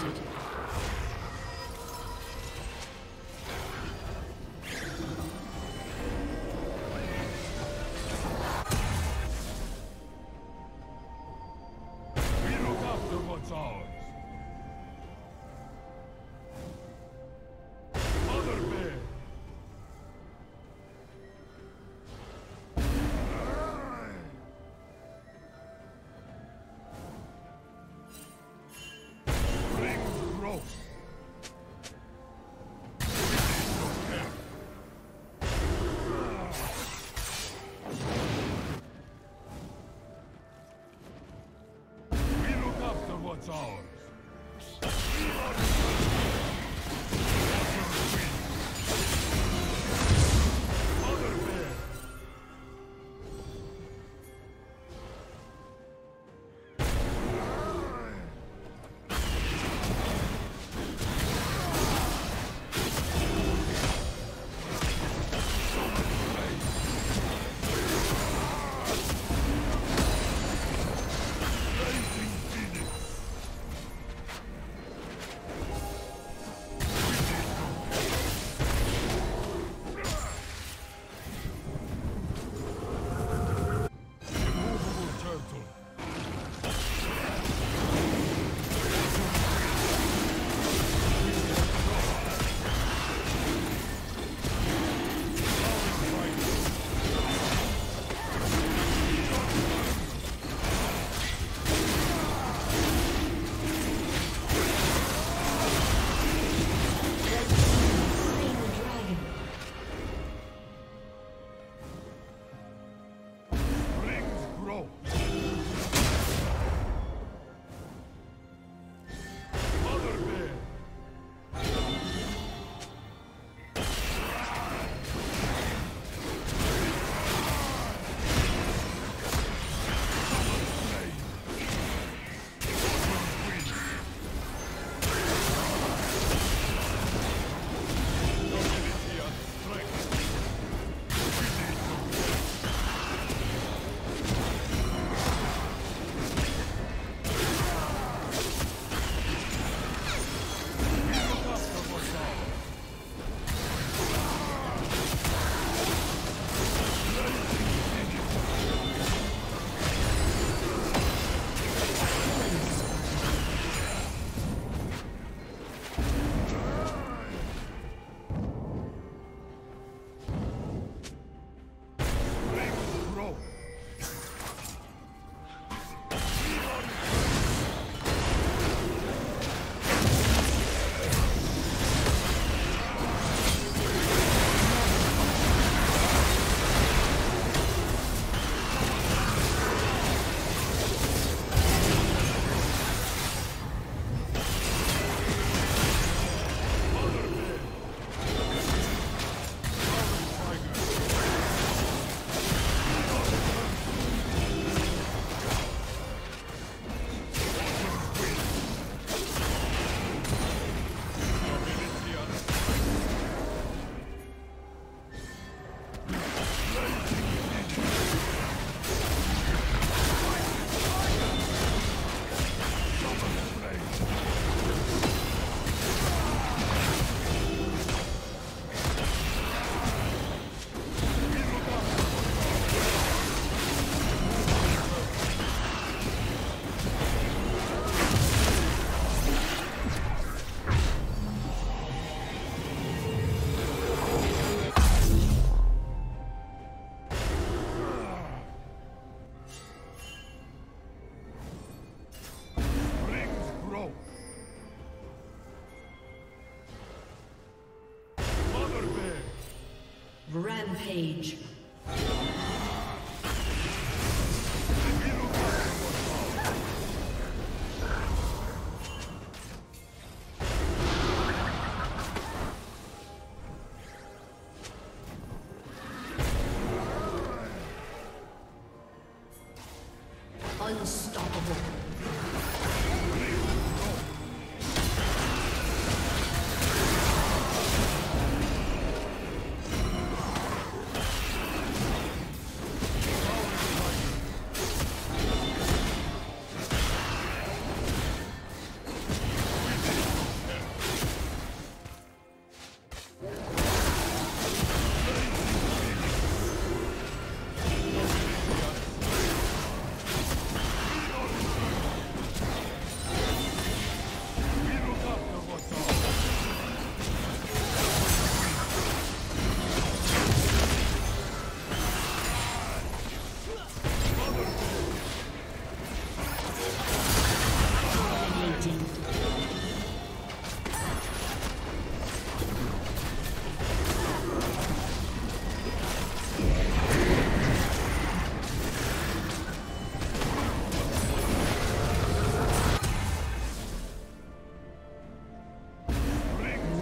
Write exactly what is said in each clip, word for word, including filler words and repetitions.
defeated. It's ours. Page. Unstoppable.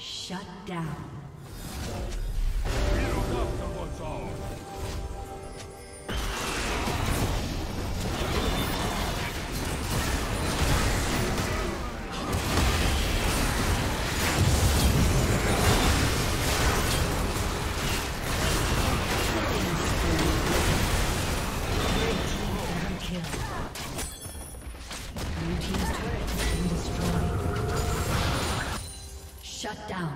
Shut down.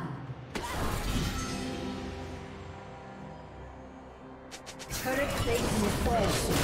Turret plate will fall.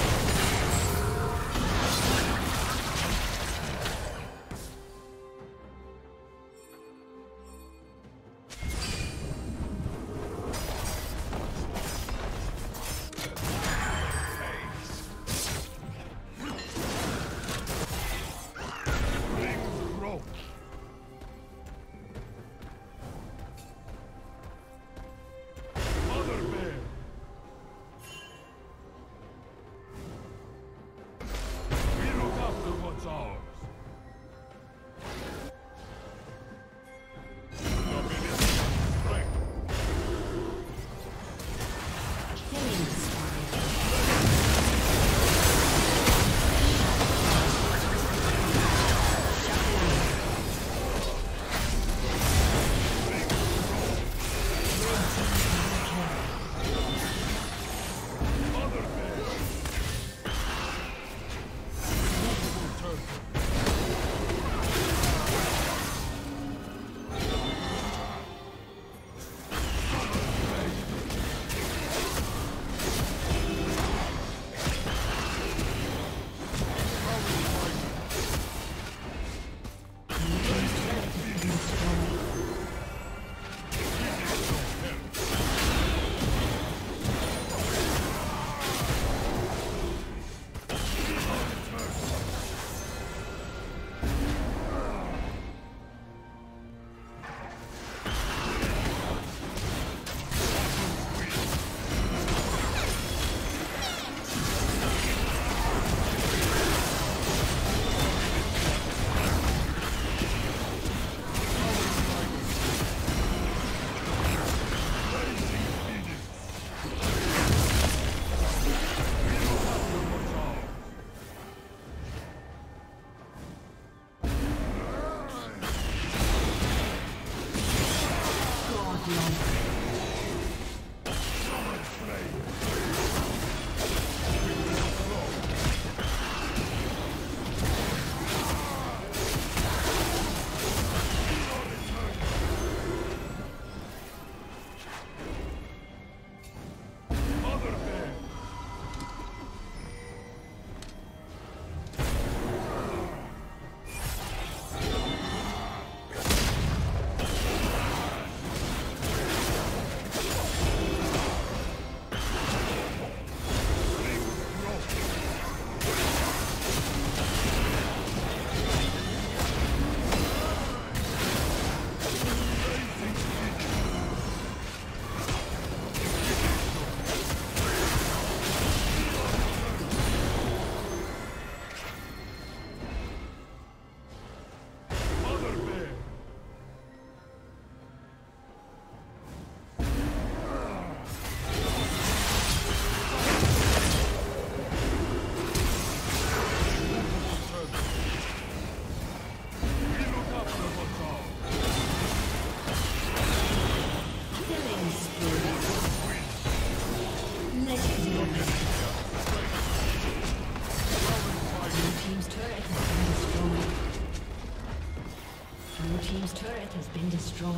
been destroyed.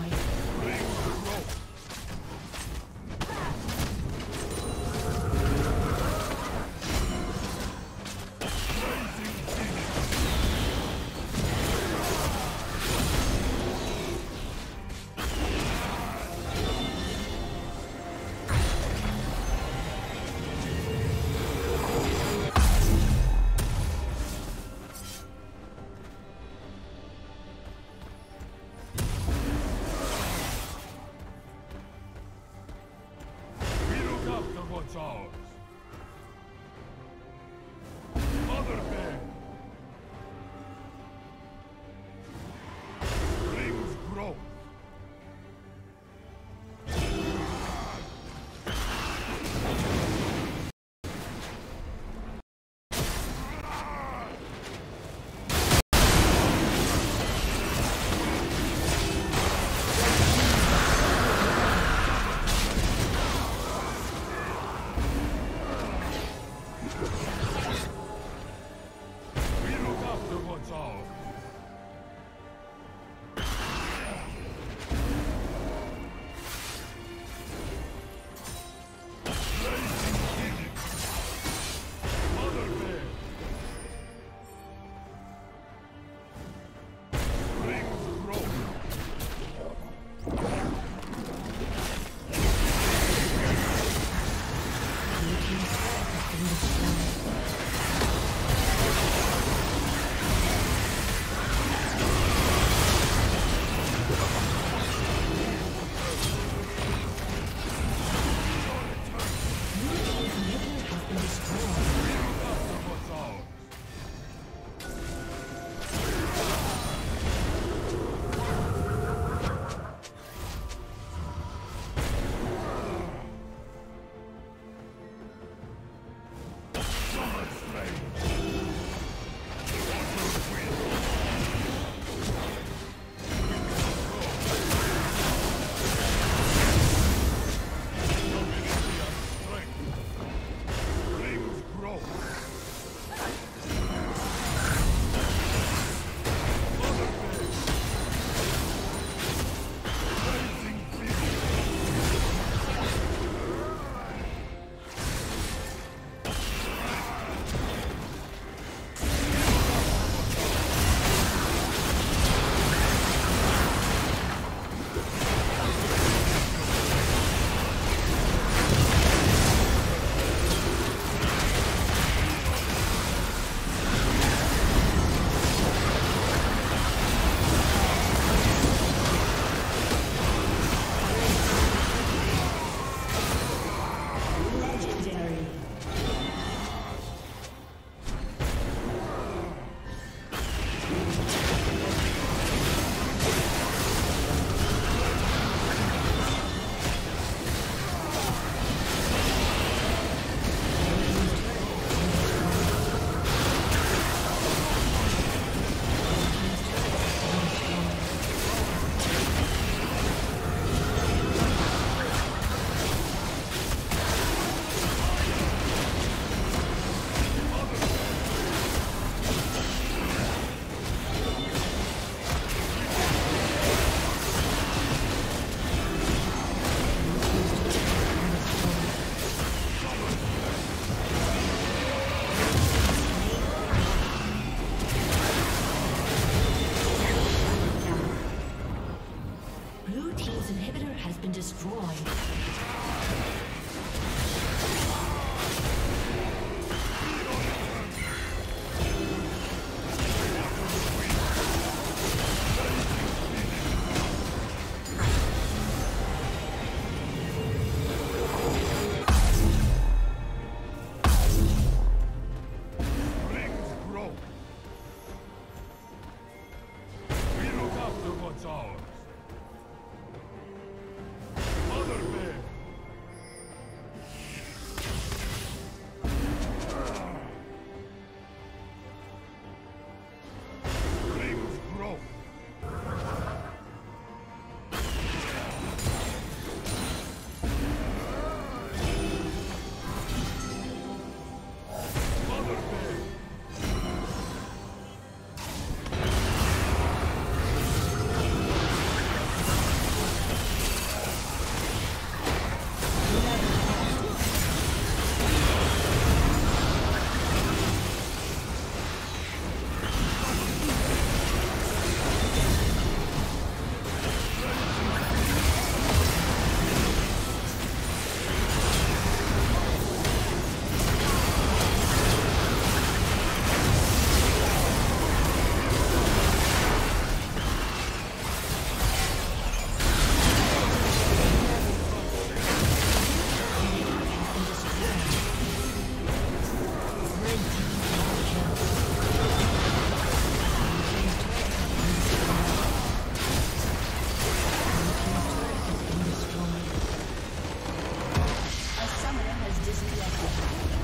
disconnected.